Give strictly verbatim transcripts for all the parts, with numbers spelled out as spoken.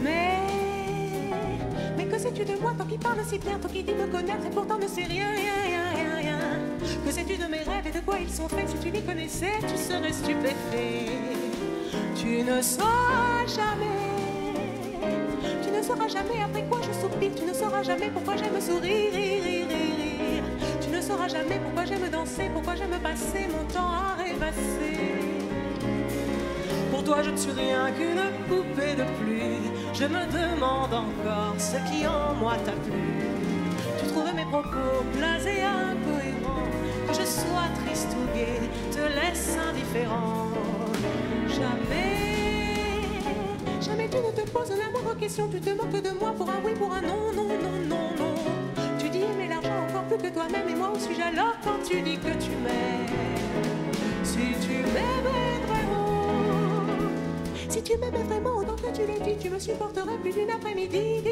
Mais, mais que sais-tu de moi, toi qui parles si bien, toi qui dis me connaître et pourtant ne sais rien, rien, rien, rien, rien. Que sais-tu de mes rêves et de quoi ils sont faits? Si tu les connaissais, tu serais stupéfait. Tu ne sauras jamais, tu ne sauras jamais après quoi je soupire, tu ne sauras jamais pourquoi j'aime sourire, rire, rire, rire. Tu ne sauras jamais pourquoi j'aime danser, pourquoi j'aime passer mon temps à rêvasser. Pour toi je ne suis rien qu'une poupée de pluie, je me demande encore ce qui en moi t'a plu. Tu trouves mes propos blasés incohérents, que je sois triste ou gai, te laisse indifférent. Jamais, jamais tu ne te poses la moindre question. Tu te moques de moi pour un oui, pour un non, non, non, non, non. Tu dis mais l'argent encore plus que toi-même. Et moi où suis-je alors quand tu dis que tu m'aimes? Si tu m'aimais vraiment, si tu m'aimais vraiment autant que tu l'as dit, tu me supporterais plus d'une après-midi.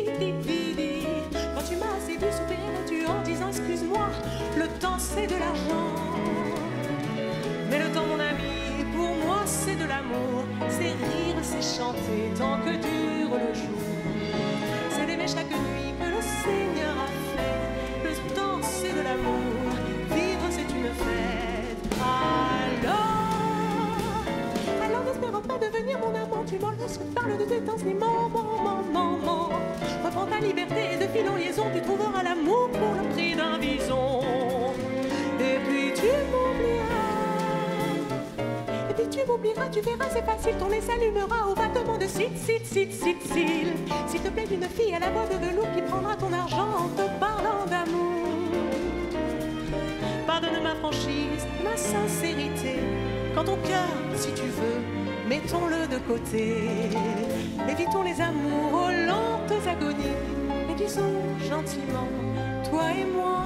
Quand tu m'as assez vu soupirer là-dessus en disant excuse-moi, le temps c'est de l'argent. Mais le temps mon ami, pour moi c'est de l'amour, c'est rire, c'est chanter tant que dure le jour. C'est d'aimer chaque nuit que le Seigneur a fait, le temps c'est de l'amour, vivre c'est une fête. Alors, alors n'espérons pas devenir mon amant, tu m'en laisses, parle de tes danses, ni man, man, man, man. Reprends ta liberté et de fil en liaison, tu trouveras l'amour pour le prix d'un bison. Et puis tu m'oublieras. Tu m'oublieras, tu verras, c'est facile, ton nez s'allumera au battement de cils, cils, cils, cils, cils. S'il te plaît d'une fille à la voix de velours qui prendra ton argent en te parlant d'amour. Pardonne ma franchise, ma sincérité. Quand ton cœur, si tu veux, mettons-le de côté. Évitons les amours aux lentes agonies, mais disons gentiment, toi et moi.